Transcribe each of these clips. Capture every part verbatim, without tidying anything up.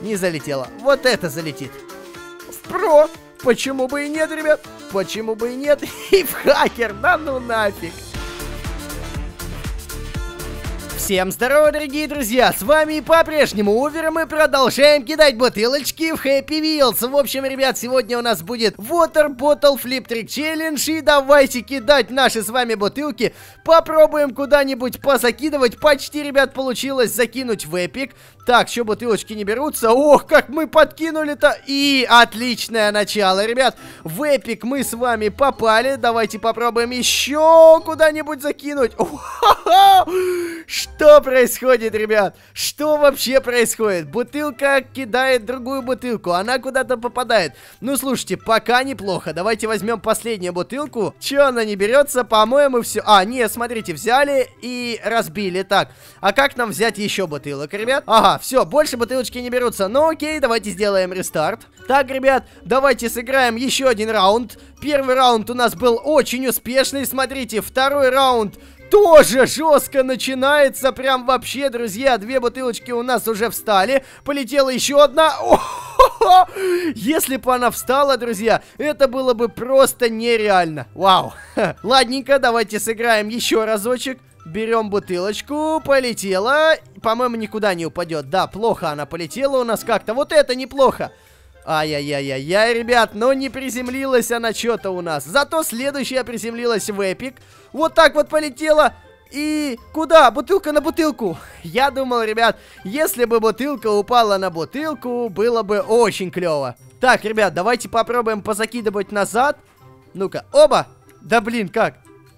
Не залетело. Вот это залетит. В про. Почему бы и нет, ребят? Почему бы и нет? И в хакер. Да ну нафиг. Всем здорово, дорогие друзья, с вами по-прежнему Увер, и мы продолжаем кидать бутылочки в Happy Wheels. В общем, ребят, сегодня у нас будет Water Bottle Flip Trick Challenge, и давайте кидать наши с вами бутылки, попробуем куда-нибудь позакидывать. Почти, ребят, получилось закинуть в эпик. Так, еще бутылочки не берутся. Ох, как мы подкинули-то, и отличное начало, ребят. В эпик мы с вами попали, давайте попробуем еще куда-нибудь закинуть. Что происходит, ребят? Что вообще происходит? Бутылка кидает другую бутылку, она куда-то попадает. Ну, слушайте, пока неплохо. Давайте возьмем последнюю бутылку. Че она не берется? По-моему, все. А, нет, смотрите, взяли и разбили. Так, а как нам взять еще бутылок, ребят? Ага, все, больше бутылочки не берутся. Ну, окей, давайте сделаем рестарт. Так, ребят, давайте сыграем еще один раунд. Первый раунд у нас был очень успешный. Смотрите, второй раунд... тоже жестко начинается, прям вообще, друзья, две бутылочки у нас уже встали, полетела еще одна. О-хо-хо! Если бы она встала, друзья, это было бы просто нереально. Вау. Ладненько, давайте сыграем еще разочек. Берем бутылочку, полетела, по-моему, никуда не упадет. Да, плохо она полетела у нас как-то, вот это неплохо. Ай-яй-яй-яй-яй, ребят, но не приземлилась она что-то у нас. Зато следующая приземлилась в эпик. Вот так вот полетела. И куда? Бутылка на бутылку. Я думал, ребят, если бы бутылка упала на бутылку, было бы очень клево. Так, ребят, давайте попробуем позакидывать назад. Ну-ка, оба. Да блин, как?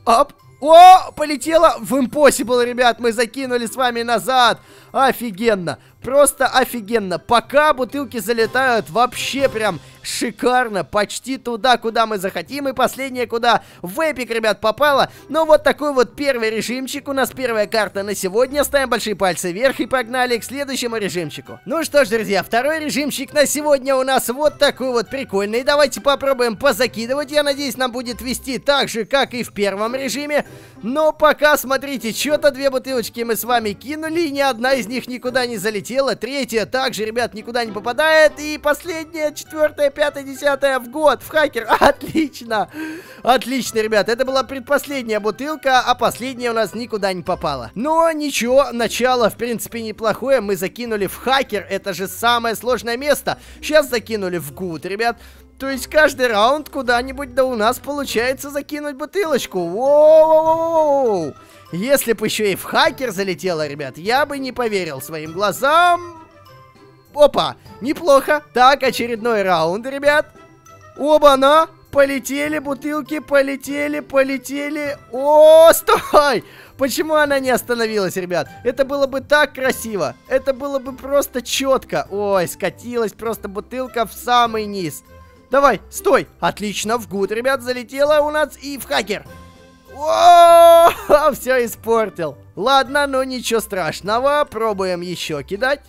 Оп. О, полетела в Impossible, ребят, мы закинули с вами назад. Офигенно, просто офигенно. Пока бутылки залетают, вообще прям шикарно. Почти туда, куда мы захотим. И последнее, куда в эпик, ребят, попало. Ну, вот такой вот первый режимчик. У нас первая карта на сегодня. Ставим большие пальцы вверх и погнали к следующему режимчику. Ну что ж, друзья, второй режимчик на сегодня у нас вот такой вот прикольный. Давайте попробуем позакидывать. Я надеюсь, нам будет вести так же, как и в первом режиме. Но пока, смотрите, что-то две бутылочки мы с вами кинули, и ни одна из них никуда не залетела. Третья также, ребят, никуда не попадает. И последняя, четвертая, пятая, десятая в год, в хакер. Отлично. Отлично, ребят. Это была предпоследняя бутылка, а последняя у нас никуда не попала. Но ничего, начало, в принципе, неплохое. Мы закинули в хакер. Это же самое сложное место. Сейчас закинули в гуд, ребят. То есть каждый раунд куда-нибудь да у нас получается закинуть бутылочку. Воу! Если бы еще и в хакер залетело, ребят, я бы не поверил своим глазам. Опа, неплохо. Так, очередной раунд, ребят. Оба-на! Полетели бутылки, полетели, полетели. О, стой! Почему она не остановилась, ребят? Это было бы так красиво. Это было бы просто четко. Ой, скатилась просто бутылка в самый низ. Давай, стой. Отлично, в гуд, ребят, залетела у нас и в хакер. О, все испортил. Ладно, ну ничего страшного. Пробуем еще кидать.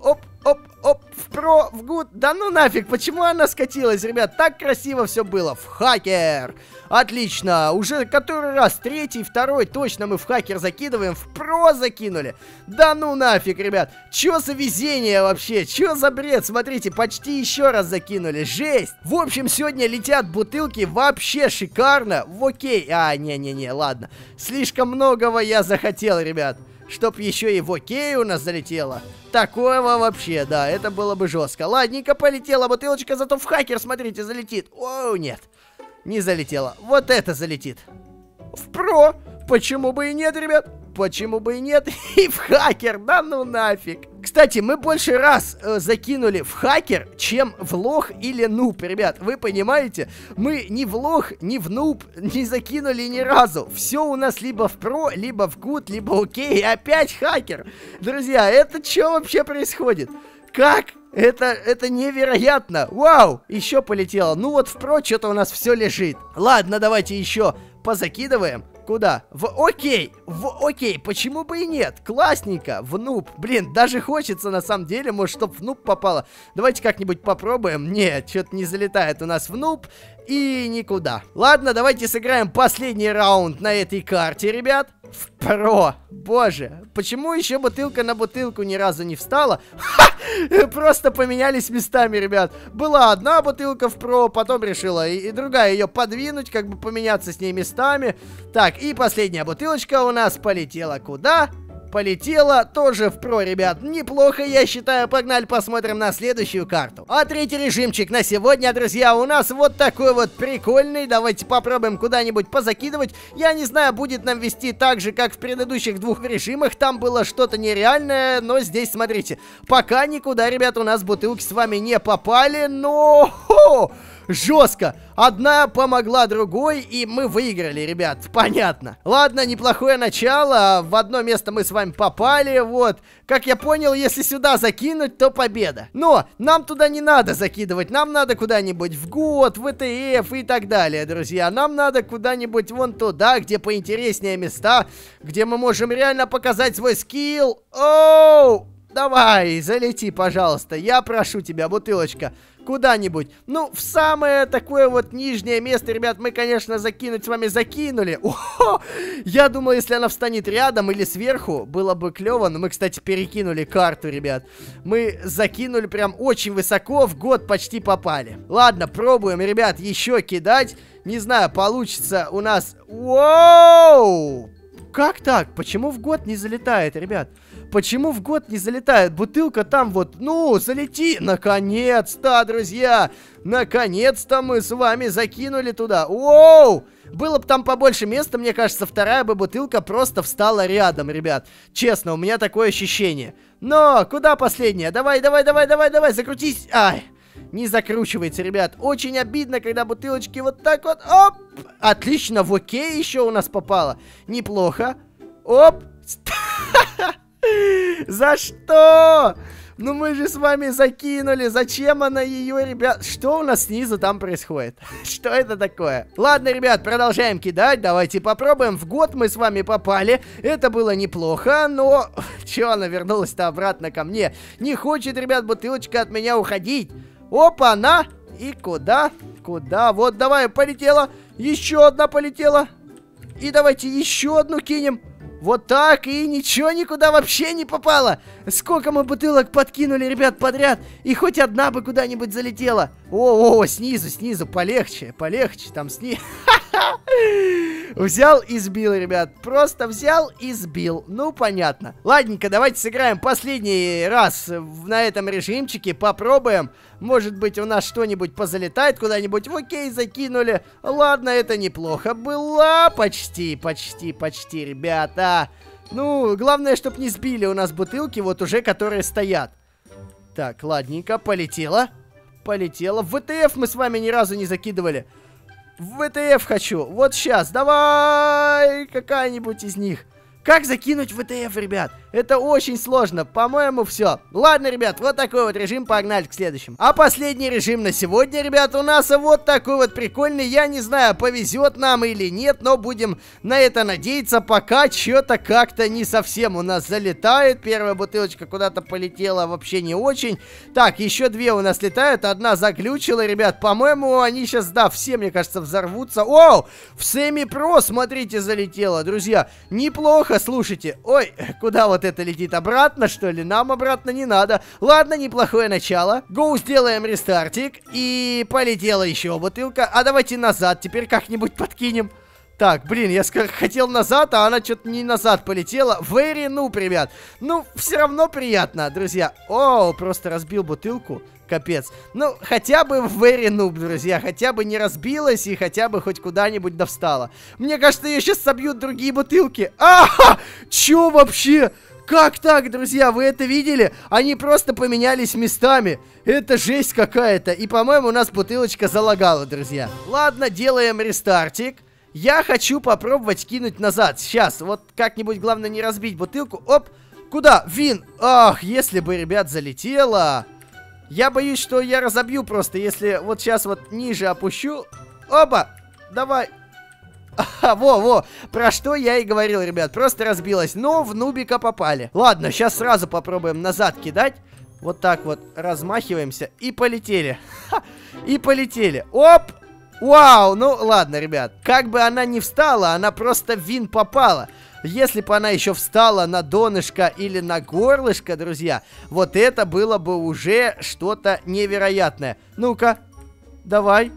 Оп, оп, оп, в про, в гуд. Да ну нафиг, почему она скатилась, ребят? Так красиво все было. В хакер. Отлично. Уже который раз, третий, второй, точно мы в хакер закидываем. В про закинули. Да ну нафиг, ребят. Че за везение вообще? Че за бред? Смотрите, почти еще раз закинули. Жесть. В общем, сегодня летят бутылки вообще шикарно. В окей. А, не-не-не, ладно. Слишком многого я захотел, ребят. Чтоб еще и в окей у нас залетело. Такого вообще, да, это было бы жестко. Ладненько, полетела бутылочка, зато в хакер, смотрите, залетит. О, нет, не залетела. Вот это залетит. В про. Почему бы и нет, ребят? Почему бы и нет? И в хакер, да ну нафиг. Кстати, мы больше раз э, закинули в хакер, чем в лох или нуб, ребят. Вы понимаете? Мы ни в лох, ни в нуб не закинули ни разу. Все у нас либо в про, либо в гуд, либо окей. И опять хакер. Друзья, это что вообще происходит? Как? Это, это невероятно. Вау, еще полетело. Ну вот в про что-то у нас все лежит. Ладно, давайте еще позакидываем. Куда? В окей. В окей. Почему бы и нет? Классненько. В нуб. Блин, даже хочется на самом деле. Может, чтоб в нуб попало. Давайте как-нибудь попробуем. Нет, что-то не залетает у нас в нуб. И никуда. Ладно, давайте сыграем последний раунд на этой карте, ребят. в про. Боже, почему еще бутылка на бутылку ни разу не встала? Ха! Просто поменялись местами, ребят. Была одна бутылка в про, потом решила и, и другая ее подвинуть, как бы поменяться с ней местами. Так, и последняя бутылочка у нас полетела куда? Полетела тоже в про, ребят. Неплохо, я считаю. Погнали, посмотрим на следующую карту. А третий режимчик на сегодня, друзья, у нас вот такой вот прикольный. Давайте попробуем куда-нибудь позакидывать. Я не знаю, будет нам вести так же, как в предыдущих двух режимах. Там было что-то нереальное, но здесь, смотрите, пока никуда, ребят, у нас бутылки с вами не попали, но... Хо! Жестко. Одна помогла другой, и мы выиграли, ребят. Понятно. Ладно, неплохое начало. В одно место мы с вами попали. Вот. Как я понял, если сюда закинуть, то победа. Но нам туда не надо закидывать. Нам надо куда-нибудь в год, в ИТФ и так далее, друзья. Нам надо куда-нибудь вон туда, где поинтереснее места, где мы можем реально показать свой скилл. Оу! Давай, залети, пожалуйста. Я прошу тебя, бутылочка. Куда-нибудь. Ну, в самое такое вот нижнее место, ребят, мы, конечно, закинуть с вами закинули. О-хо! Я думал, если она встанет рядом или сверху, было бы клево. Но мы, кстати, перекинули карту, ребят. Мы закинули прям очень высоко, в год почти попали. Ладно, пробуем, ребят, еще кидать. Не знаю, получится у нас... Воу! Как так? Почему в год не залетает, ребят? Почему в год не залетает? Бутылка там вот, ну, залети. Наконец-то, друзья. Наконец-то мы с вами закинули туда. Оу! Было бы там побольше места, мне кажется, вторая бы бутылка просто встала рядом, ребят. Честно, у меня такое ощущение. Но куда последняя? Давай, давай, давай, давай, давай, закрутись. Ай! Не закручивается, ребят. Очень обидно, когда бутылочки вот так вот. Оп! Отлично, в окей еще у нас попало. Неплохо. Оп! За что? Ну мы же с вами закинули. Зачем она ее, ребят? Что у нас снизу там происходит? Что это такое? Ладно, ребят, продолжаем кидать. Давайте попробуем. В год мы с вами попали. Это было неплохо, но... Че она вернулась-то обратно ко мне? Не хочет, ребят, бутылочка от меня уходить. Опа, на! И куда? Куда? Вот, давай, полетела. Еще одна полетела. И давайте еще одну кинем. Вот так, и ничего никуда вообще не попало. Сколько мы бутылок подкинули, ребят, подряд. И хоть одна бы куда-нибудь залетела. О-о-о, снизу, снизу, полегче, полегче, там снизу. Взял и сбил, ребят. Просто взял и сбил. Ну, понятно. Ладненько, давайте сыграем последний раз на этом режимчике. Попробуем. Может быть, у нас что-нибудь позалетает куда-нибудь. В окей закинули. Ладно, это неплохо было. Почти, почти, почти, ребята. Ну, главное, чтобы не сбили у нас бутылки, вот уже которые стоят. Так, ладненько, полетело. Полетело. В ВТФ мы с вами ни разу не закидывали. В ВТФ хочу. Вот сейчас. Давай. Какая-нибудь из них. Как закинуть в ВТФ, ребят? Это очень сложно. По-моему, все. Ладно, ребят, вот такой вот режим. Погнали к следующему. А последний режим на сегодня, ребят, у нас вот такой вот прикольный. Я не знаю, повезет нам или нет, но будем на это надеяться. Пока что-то как-то не совсем у нас залетает. Первая бутылочка куда-то полетела вообще не очень. Так, еще две у нас летают. Одна заглючила, ребят. По-моему, они сейчас, да, все, мне кажется, взорвутся. О, в семи-про, смотрите, залетела, друзья. Неплохо. Слушайте, ой, куда вот это летит? Обратно, что ли? Нам обратно не надо. Ладно, неплохое начало. Гоу, сделаем рестартик. И полетела еще бутылка. А давайте назад теперь как-нибудь подкинем. Так, блин, я хотел назад, а она что-то не назад полетела. Very noob, ребят. Ну, все равно приятно, друзья. О, просто разбил бутылку. Капец. Ну, хотя бы в very noob, друзья. Хотя бы не разбилась и хотя бы хоть куда-нибудь довстала. Мне кажется, ее сейчас собьют другие бутылки. А-ха! Че вообще? Как так, друзья? Вы это видели? Они просто поменялись местами. Это жесть какая-то. И, по-моему, у нас бутылочка залагала, друзья. Ладно, делаем рестартик. Я хочу попробовать кинуть назад. Сейчас, вот как-нибудь, главное, не разбить бутылку. Оп, куда? Вин. Ах, если бы, ребят, залетело. Я боюсь, что я разобью просто, если вот сейчас вот ниже опущу. Опа, давай. Во-во, про что я и говорил, ребят. Просто разбилась, но в нубика попали. Ладно, сейчас сразу попробуем назад кидать. Вот так вот размахиваемся и полетели. И полетели. Оп. Вау, ну ладно, ребят, как бы она ни встала, она просто в вин попала. Если бы она еще встала на донышко или на горлышко, друзья, вот это было бы уже что-то невероятное. Ну-ка, давай.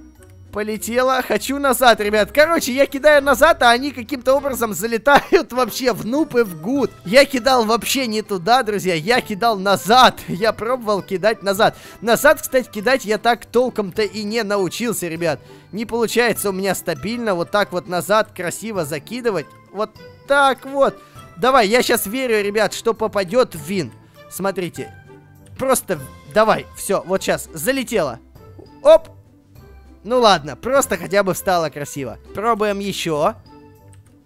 Полетела. Хочу назад, ребят. Короче, я кидаю назад, а они каким-то образом залетают вообще в нуб и в гуд. Я кидал вообще не туда, друзья. Я кидал назад. Я пробовал кидать назад. Назад, кстати, кидать я так толком-то и не научился, ребят. Не получается у меня стабильно вот так вот назад красиво закидывать. Вот так вот. Давай, я сейчас верю, ребят, что попадет в винт. Смотрите. Просто давай. Все, вот сейчас. Залетела. Оп. Ну ладно, просто хотя бы встало красиво. Пробуем еще.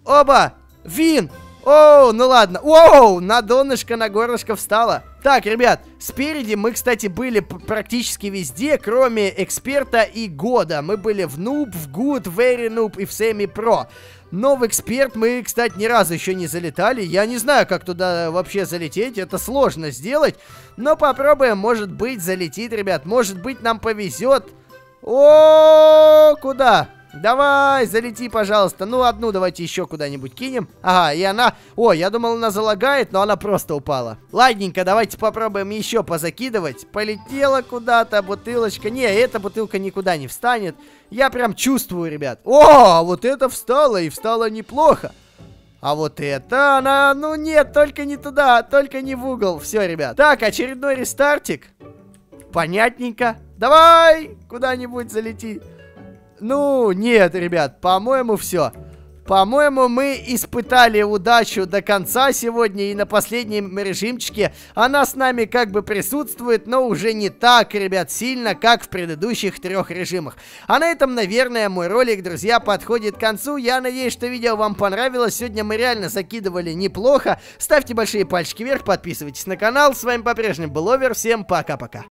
Оба! Вин! Оу, ну ладно. Оу, на донышко, на горлышко встало. Так, ребят, спереди мы, кстати, были практически везде, кроме эксперта и года. Мы были в нуб, в гуд, в very noob и в semi pro. Но в эксперт мы, кстати, ни разу еще не залетали. Я не знаю, как туда вообще залететь. Это сложно сделать. Но попробуем, может быть, залетит, ребят. Может быть, нам повезет. О, куда? Давай, залети, пожалуйста. Ну, одну давайте еще куда-нибудь кинем. Ага, и она... О, я думал, она залагает, но она просто упала. Ладненько, давайте попробуем еще позакидывать. Полетела куда-то бутылочка. Не, эта бутылка никуда не встанет. Я прям чувствую, ребят. О, вот это встала, и встала неплохо. А вот это она... Ну, нет, только не туда, только не в угол. Все, ребят. Так, очередной рестартик. Понятненько. Давай, куда-нибудь залети. Ну, нет, ребят, по-моему, все. По-моему, мы испытали удачу до конца сегодня, и на последнем режимчике она с нами как бы присутствует, но уже не так, ребят, сильно, как в предыдущих трех режимах. А на этом, наверное, мой ролик, друзья, подходит к концу. Я надеюсь, что видео вам понравилось. Сегодня мы реально закидывали неплохо. Ставьте большие пальчики вверх, подписывайтесь на канал. С вами по-прежнему был Овер. Всем пока-пока.